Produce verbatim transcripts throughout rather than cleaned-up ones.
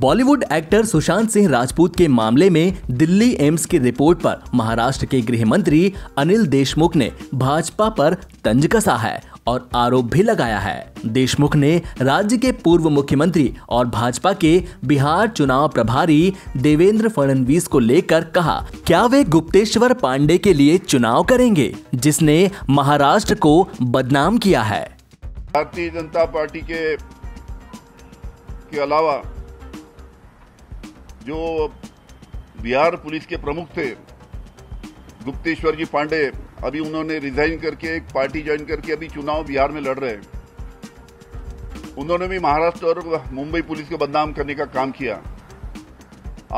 Bollywood actor Sushant Singh Rajput के मामले में दिल्ली एम्स की रिपोर्ट पर महाराष्ट्र के गृह मंत्री अनिल देशमुख ने भाजपा पर तंज कसा है और आरोप भी लगाया है। देशमुख ने राज्य के पूर्व मुख्यमंत्री और भाजपा के बिहार चुनाव प्रभारी देवेंद्र फडणवीस को लेकर कहा, क्या वे गुप्तेश्वर पांडे के लिए चुनाव करेंगे जिसने महाराष्ट्र को बदनाम किया है। भारतीय जनता पार्टी के, के अलावा जो बिहार पुलिस के प्रमुख थे गुप्तेश्वर जी पांडे, अभी उन्होंने रिजाइन करके एक पार्टी ज्वाइन करके अभी चुनाव बिहार में लड़ रहे हैं। उन्होंने भी महाराष्ट्र और मुंबई पुलिस को बदनाम करने का काम किया।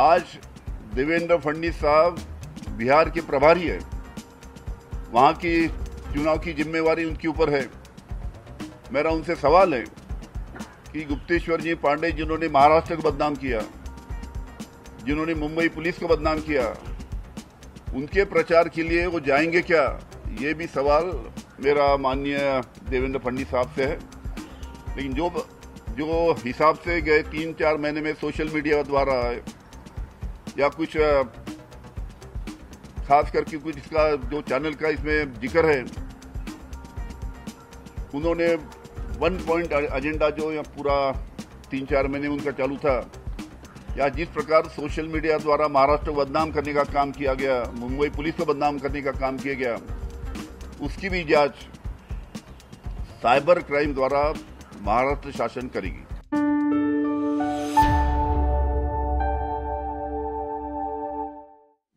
आज देवेंद्र फडणवीस साहब बिहार के प्रभारी है, वहाँ की चुनाव की जिम्मेवारी उनके ऊपर है। मेरा उनसे सवाल है कि गुप्तेश्वर जी पांडे जिन्होंने महाराष्ट्र को बदनाम किया, जिन्होंने मुंबई पुलिस को बदनाम किया, उनके प्रचार के लिए वो जाएंगे क्या? ये भी सवाल मेरा माननीय देवेंद्र फडणवीस साहब से है। लेकिन जो जो हिसाब से गए तीन चार महीने में सोशल मीडिया द्वारा या कुछ खास करके कुछ इसका जो चैनल का इसमें जिक्र है, उन्होंने वन पॉइंट एजेंडा जो या पूरा तीन चार महीने में उनका चालू था, या जिस प्रकार सोशल मीडिया द्वारा महाराष्ट्र को बदनाम करने का काम किया गया, मुंबई पुलिस को बदनाम करने का काम किया गया, उसकी भी जांच साइबर क्राइम द्वारा महाराष्ट्र शासन करेगी।